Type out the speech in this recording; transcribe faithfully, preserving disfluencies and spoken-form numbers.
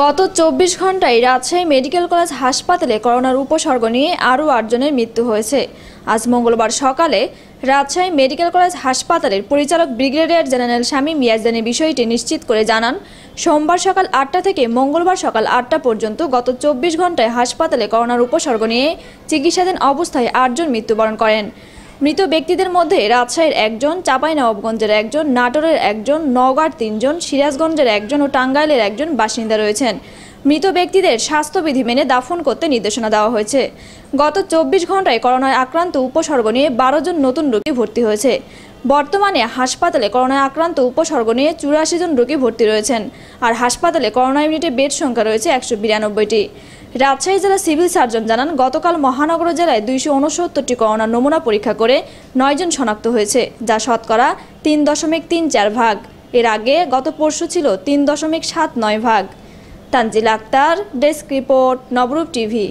गत चौबीस घंटाय राजशाही मेडिकल कलेज हासपाताले करोनार उपसर्ग निये आरो आठ जनेर मृत्यु हयेछे। आज मंगलवार सकाले राजशाही मेडिकल कलेज हासपातालेर परिचालक ब्रिगेडियर जेनारेल शामीम इयाजदानी विषयटी निश्चित करे जानान। सोमवार सकाल आठटा थेके मंगलवार सकाल आठटा पर्यन्त गत चौबीस घंटाय हासपाताले करोनार उपसर्ग निये चिकित्साधीन अवस्थाय आठ जन मृत्युबरण करेन। मृत व्यक्तिदेर मध्ये राजशाहीर एकजन, चापाईनवाबगंजेर एकजन, नाटोरेर एकजन, नौगांर तीनजन, सिराजगंजेर एकजन और टांगाइलेर एकजन बासिंदा रयेछेन। मृत व्यक्तिदेर स्वास्थ्यविधि मेने दाफन करते निर्देशना देওয়া হয়েছে। गत चौबीस घंटाय करोनाय आक्रांत उपसर्ग निये बारो जन नतून रोगी भर्ती हयेছে। बर्तमाने हासपाताले करोनाय आक्रांत उपसर्ग निये चुराशी जन रोगी भर्ती रयेছেন और हासपाताले करोना इউনিটে बेड संख्या रयेছে एक सौ बानवे टी। राजशाही जिला सिविल सार्जन जानान गतकाल महानगर जिलाय दो सौ उनहत्तर टी करोना नमुना परीक्षा करे नौ जन शनाक्त हयेছে, जा शतकरा तीन दशमिक तीन चार भाग। एर आगे गत परशु छिलो तीन दशमिक सात नौ भाग। तांजिल आक्तार, डेस्क रिपोर्ट, नवरूप टीवी।